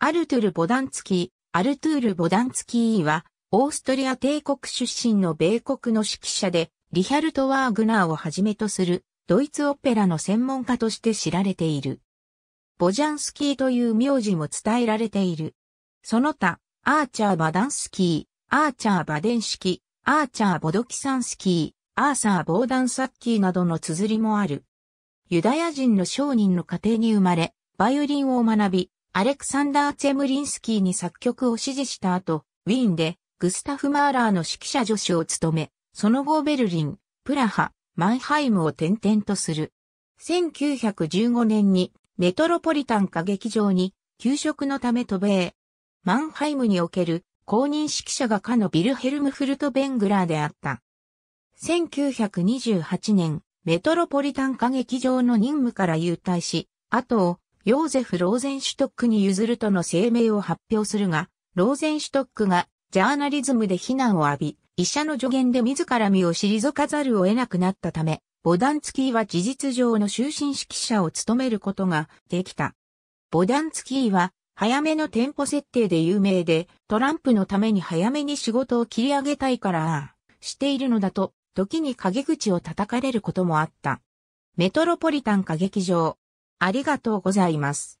アルトゥール・ボダンツキーは、オーストリア帝国出身の米国の指揮者で、リヒャルト・ワーグナーをはじめとする、ドイツオペラの専門家として知られている。ボジャンスキーという名字も伝えられている。その他、アーチャー・バダンスキー、アーチャー・バデンシキ、アーチャー・ボドキサンスキー、アーサー・ボーダンサッキーなどの綴りもある。ユダヤ人の商人の家庭に生まれ、バイオリンを学び、アレクサンダー・ツェムリンスキーに作曲を指示した後、ウィーンでグスタフ・マーラーの指揮者助手を務め、その後ベルリン、プラハ、マンハイムを転々とする。1915年にメトロポリタン歌劇場に休職のため渡米。マンハイムにおける公認指揮者がかのヴィルヘルム・フルト・ベングラーであった。1928年、メトロポリタン歌劇場の任務から勇退し、後をヨーゼフ・ローゼンシュトックに譲るとの声明を発表するが、ローゼンシュトックがジャーナリズムで非難を浴び、医者の助言で自ら身を退かざるを得なくなったため、ボダンツキーは事実上の終身指揮者を務めることができた。ボダンツキーは早めのテンポ設定で有名で、トランプのために早めに仕事を切り上げたいから、しているのだと、時に陰口を叩かれることもあった。メトロポリタン歌劇場。ありがとうございます。